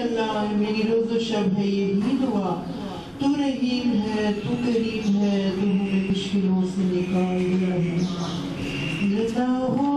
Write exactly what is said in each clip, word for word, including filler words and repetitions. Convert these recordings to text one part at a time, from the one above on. अल्लाह मेरी रोज़ो शब है यही दुआ, तू रहीम है, तू करीम है, तू हमें मुश्किलों से निकाल दिया है। लता हो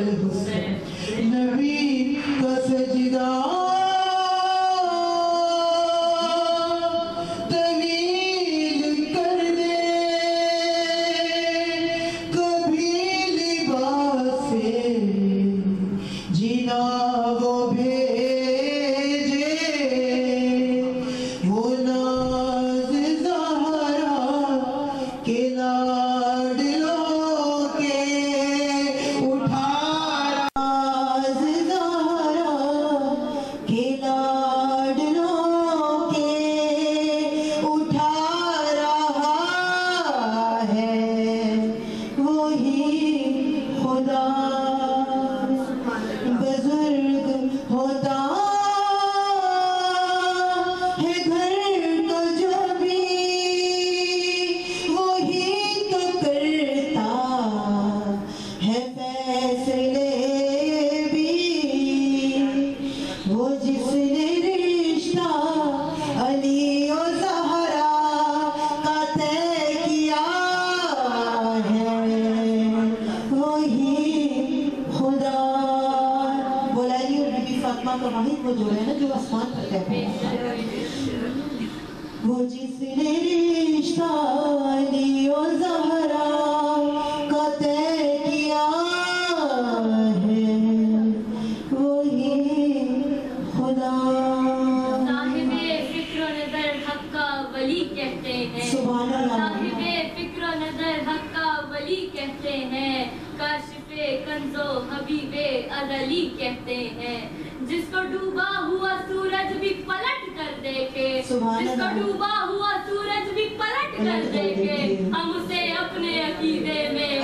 नबी का सजदा तवील कर दे, कभी लिबास से जीना वो भेजे, वो नाज़ ज़हरा के वो जो है ना जो आसमान पर कहते हैं, वो जिसने रिश्ता अली और ज़हरा का तय किया है वही खुदा साहिबे फिक्र नजर हक का वली कहते हैं। सुभान अल्लाह। साहिबे फिक्र नजर हक का वली कहते हैं, काशिफे कंजो हबीबे अदली कहते हैं। जिसको डूबा हुआ सूरज भी पलट कर देखे, जिसको डूबा हुआ सूरज भी पलट कर देखे, हम उसे अपने अकीदे में